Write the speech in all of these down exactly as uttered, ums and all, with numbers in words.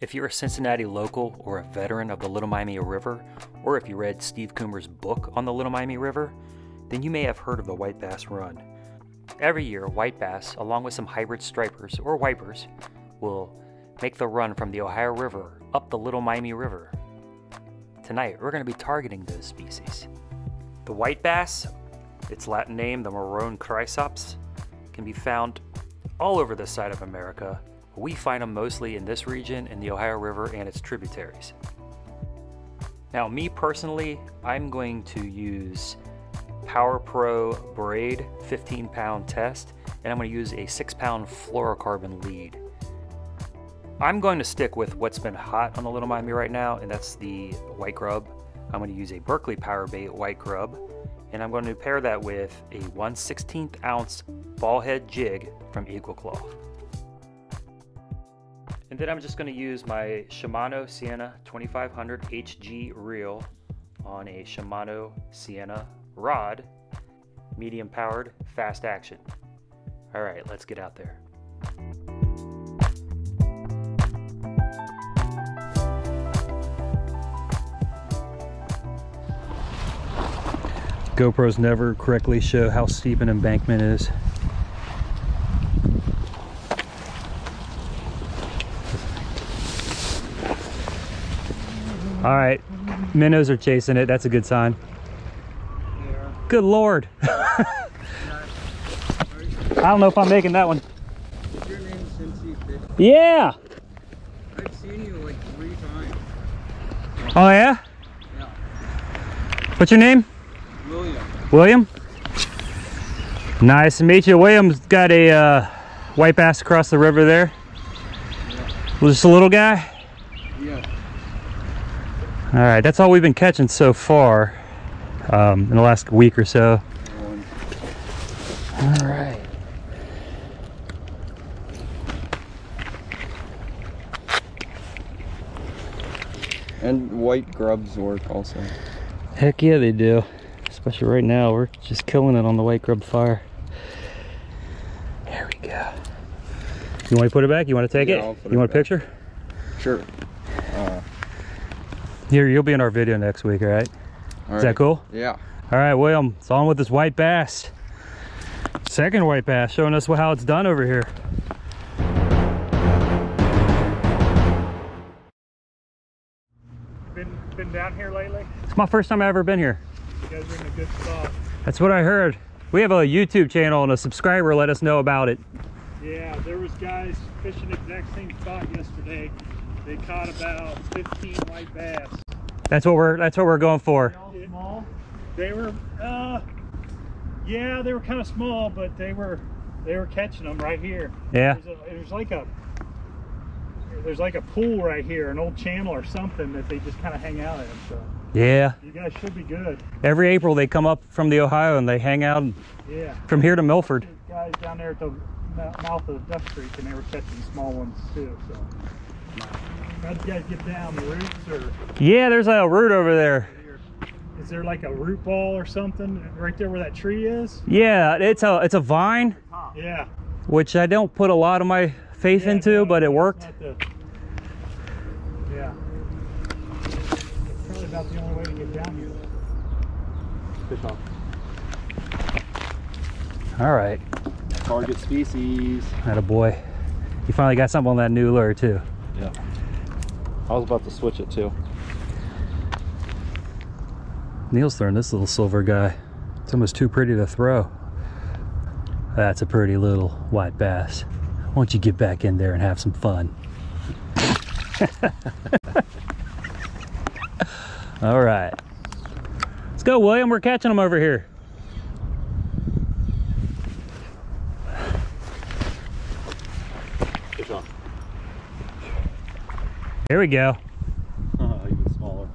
If you're a Cincinnati local or a veteran of the Little Miami River, or if you read Steve Coomer's book on the Little Miami River, then you may have heard of the white bass run. Every year, white bass, along with some hybrid stripers or wipers, will make the run from the Ohio River up the Little Miami River. Tonight, we're going to be targeting those species. The white bass, its Latin name, the Morone chrysops, can be found all over this side of America. We find them mostly in this region, in the Ohio River and its tributaries. Now, me personally, I'm going to use PowerPro Braid fifteen pound test, and I'm going to use a six pound fluorocarbon lead. I'm going to stick with what's been hot on the Little Miami right now, and that's the white grub. I'm going to use a Berkley Power Bait white grub, and I'm going to pair that with a one sixteenth ounce ball head jig from Eagle Claw. And then I'm just going to use my Shimano Sienna twenty-five hundred H G reel on a Shimano Sienna rod, medium powered, fast action. All right, let's get out there. GoPros never correctly show how steep an embankment is. All right, minnows are chasing it. That's a good sign. Yeah. Good Lord. I don't know if I'm making that one. Is your name Cincy Fish? Yeah. I've seen you like three times. Oh yeah? Yeah. What's your name? William. William? Nice to meet you. William's got a uh, white bass across the river there. Yeah. Just a little guy? Yeah. All right, that's all we've been catching so far um, in the last week or so. All right. And white grubs work also. Heck yeah, they do. Especially right now, we're just killing it on the white grub fire. There we go. You want me to put it back? You want to take yeah, it? I'll put you it want back. A picture? Sure. Uh, Here, you'll be in our video next week, all right? All right. Is that cool? Yeah. All right, William, it's on with this white bass. Second white bass, showing us how it's done over here. Been, been down here lately? It's my first time I've ever been here. You guys are in a good spot. That's what I heard. We have a YouTube channel and a subscriber let us know about it. Yeah, there was guys fishing the exact same spot yesterday. They caught about fifteen white bass. That's what we're that's what we're going for. They, small? they were uh yeah, they were kind of small, but they were they were catching them right here. Yeah. There's, a, there's like a there's like a pool right here, an old channel or something that they just kind of hang out in, so. Yeah. You guys should be good. Every April they come up from the Ohio and they hang out yeah. from here to Milford. There's guys down there at the mouth of Duck Creek and they were catching small ones too, so. How did you guys get down the roots or? Yeah, there's a root over there. Is there like a root ball or something right there where that tree is? Yeah, it's a it's a vine. Huh. Yeah. Which I don't put a lot of my faith yeah, into, no, but it worked. The, yeah. It's probably about the only way to get down here. Fish off. All right. Target species. Attaboy. You finally got something on that new lure too. Yeah. I was about to switch it too. Neil's throwing this little silver guy. It's almost too pretty to throw. That's a pretty little white bass. Why don't you get back in there and have some fun? All right. Let's go, William. We're catching them over here. Here we go. Oh, even smaller.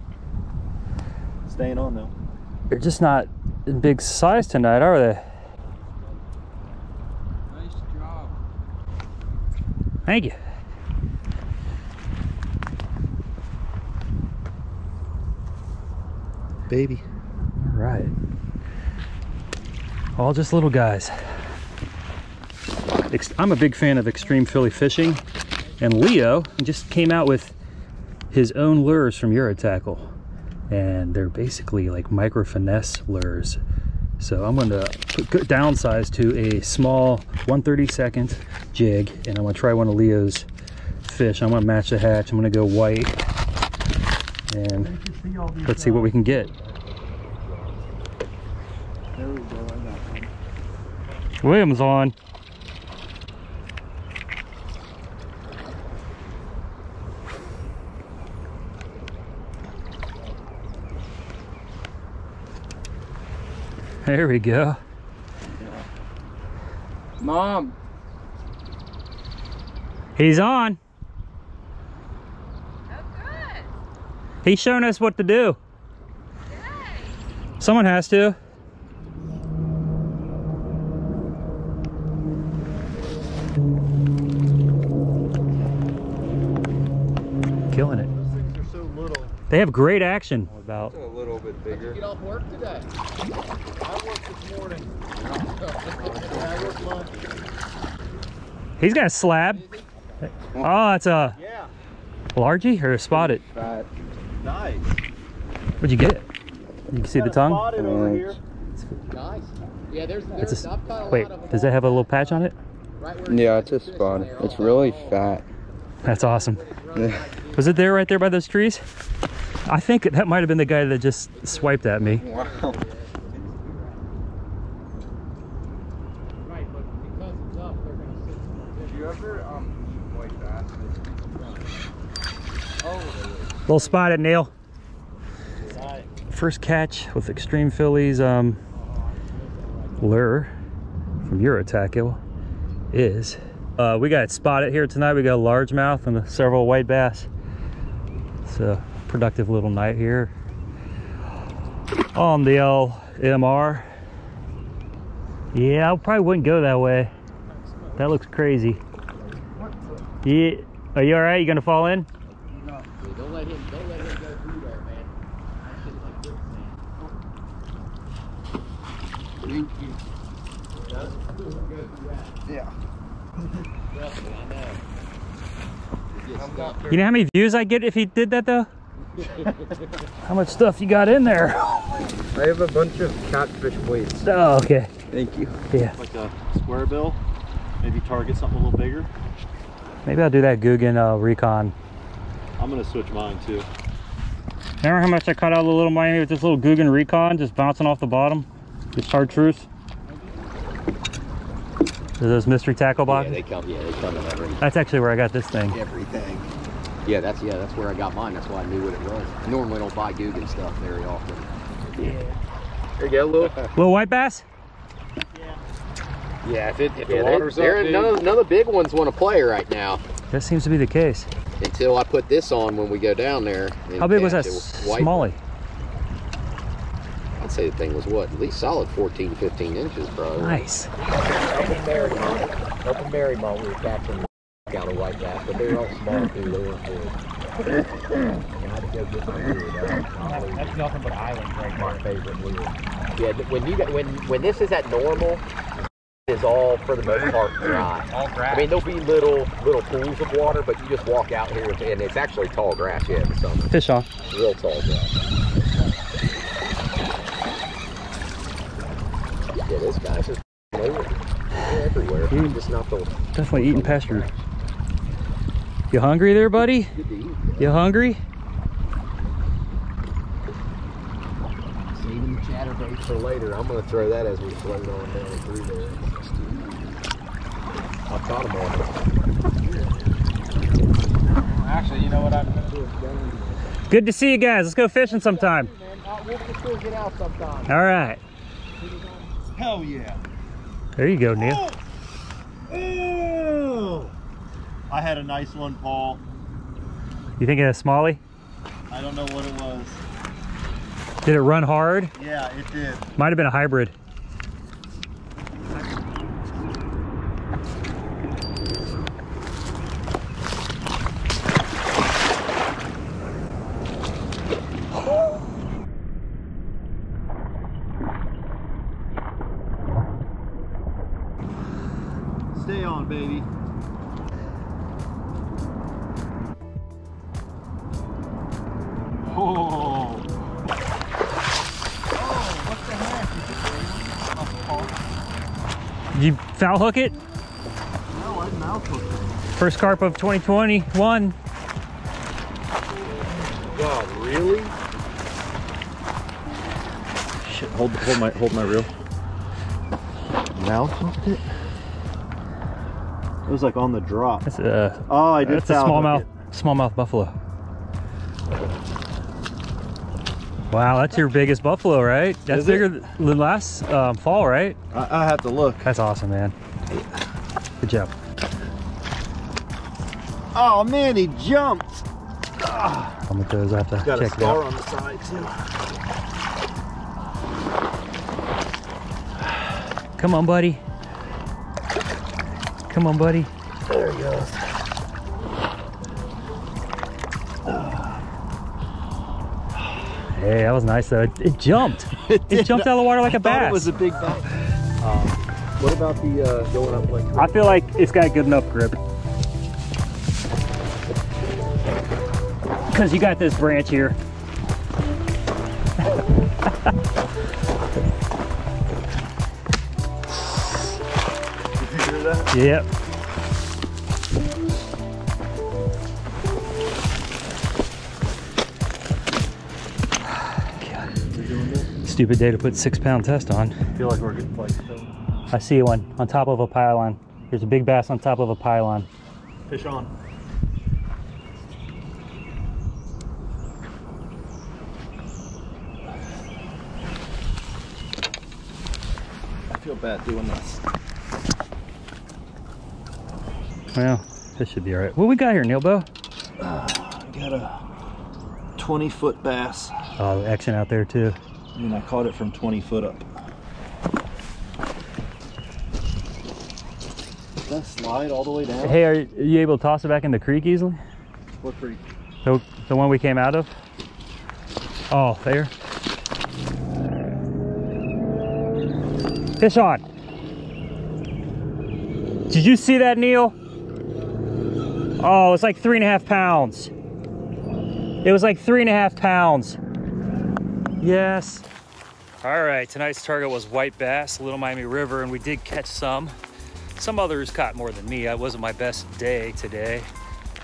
Staying on though. They're just not in big size tonight, are they? Nice job. Thank you. Baby. All right. All just little guys. I'm a big fan of Extreme Philly fishing. And Leo just came out with his own lures from Eurotackle, and they're basically like micro finesse lures. So I'm going to put, downsize to a small one thirty-second jig, and I'm going to try one of Leo's fish. I'm going to match the hatch. I'm going to go white, and let's see what we can get. There we go. William's on. There we go. Mom. He's on. Oh, good. He's showing us what to do. Yay. Someone has to. Killing it. Those things are so little. They have great action. About a little bit bigger. Did you get off work today? I worked this morning. I worked lunch. He's got a slab. Oh, that's a yeah. largie or a spotted. Nice. What'd you get? You can see the tongue. Spotted over here. Nice. Yeah, there's. there's I've caught a lot of them. Wait, does that have a little patch on it? Yeah, it's a spotted. It's really fat. That's awesome. Yeah. Was it there, right there by those trees? I think that might have been the guy that just swiped at me. Wow. Right, but because it's up, they're going to sit. Did you ever um, eat white bass? Oh, little spotted, Neil. First catch with Extreme Philly's um, lure from Eurotackle is uh, we got spotted here tonight. We got largemouth and several white bass. So. Productive little night here on the L M R. Yeah, I probably wouldn't go that way. That looks crazy. Yeah, are you all right? You gonna fall in? No. Don't let him. Don't let him go through there, man. That shit's like quicksand. Thank you. That's good. Yeah. Trust me, I know. You know how many views I get if he did that though? How much stuff you got in there? I have a bunch of catfish weights. Oh, okay. Thank you. Yeah. Like a square bill. Maybe target something a little bigger. Maybe I'll do that Googan uh, recon. I'm going to switch mine too. Remember how much I caught out of the Little Miami with this little Googan recon just bouncing off the bottom? Just chartreuse. Those mystery tackle boxes? Yeah, they come, yeah, they come in everything. That's actually where I got this thing. Everything. Yeah, that's yeah, that's where I got mine. That's why I knew what it was. Normally I don't buy Googan stuff very often. Yeah. There you go, little little white bass. Yeah. Yeah, if it if yeah, the water's up, dude. None of, none of the big ones want to play right now. That seems to be the case. Until I put this on when we go down there. How big was that smallie? I'd say the thing was what, at least solid fourteen, fifteen inches, probably. Nice. Up in Marymount, up in Marymount, we were catching. Got a white bass, but they were all small through lower food. That's nothing but islands right there. My favorite lure. Yeah, when you got when when this is at normal, it's all for the most part dry. All grass. I mean, there'll be little little pools of water, but you just walk out here with, and it's actually tall grass yet in the summer. Fish on. Real tall grass. Yeah, this guy's just everywhere. Dude, I'm just not the definitely eating pasture. You hungry there, buddy? You hungry? Saving chatterbaits for later. I'm gonna throw that as we float on down through there. I caught them all. Actually, you know what I'm gonna do? Good to see you guys. Let's go fishing sometime. We'll still get out sometime. All right. Hell yeah. There you go, Neil. Oh. Oh. I had a nice one, Paul. You think it was a smallie? I don't know what it was. Did it run hard? Yeah, it did. Might have been a hybrid. Sow hook it? No, I mouth hooked it. First carp of twenty twenty-one. God, really? Shit, hold, hold my hold my reel. Mouth hooked it? It was like on the drop. That's a, oh, I did. That's a smallmouth smallmouth buffalo. Wow, that's your biggest buffalo, right? That's Is bigger it? than last um, fall, right? I, I have to look. That's awesome, man. Good job. Oh man, he jumped. Ah. I'm gonna throw those off the Got check a scar on the side too. Come on, buddy. Come on, buddy. There he goes. Hey, that was nice though. It, it jumped. It, it jumped out of the water like I a bass. It was a big bass. Um, what about the uh, going up like? I feel like it's got good enough grip. Because you got this branch here. Yep. God. Stupid day to put six pound test on. I feel like we're good place. I see one on top of a pylon. There's a big bass on top of a pylon. Fish on. I feel bad doing this. Well, this should be all right. What we got here, Neilbo? Uh, I got a twenty foot bass. Oh, uh, action out there too. And I caught it from twenty foot up. Does that slide all the way down? Hey, are you able to toss it back in the creek easily? What creek? The, the one we came out of? Oh, there. Fish on. Did you see that, Neil? Oh, it's like three and a half pounds. It was like three and a half pounds. Yes. All right, tonight's target was white bass, Little Miami River, and we did catch some. Some others caught more than me. It wasn't my best day today.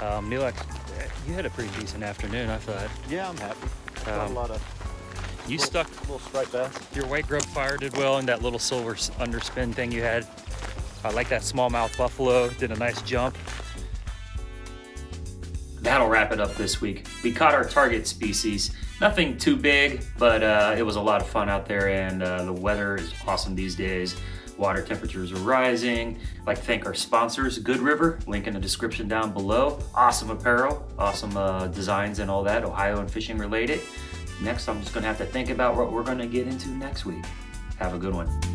Um, Neil, you had a pretty decent afternoon, I thought. Yeah, I'm happy. Um, Got a lot of you little, stuck little striped bass. Your white grub fire did well, and that little silver underspin thing you had. I like that smallmouth buffalo. Did a nice jump. That'll wrap it up this week. We caught our target species. Nothing too big, but uh, it was a lot of fun out there, and uh, the weather is awesome these days. Water temperatures are rising. I'd like to thank our sponsors, Good River, link in the description down below. Awesome apparel, awesome uh, designs and all that, Ohio and fishing related. Next, I'm just gonna have to think about what we're gonna get into next week. Have a good one.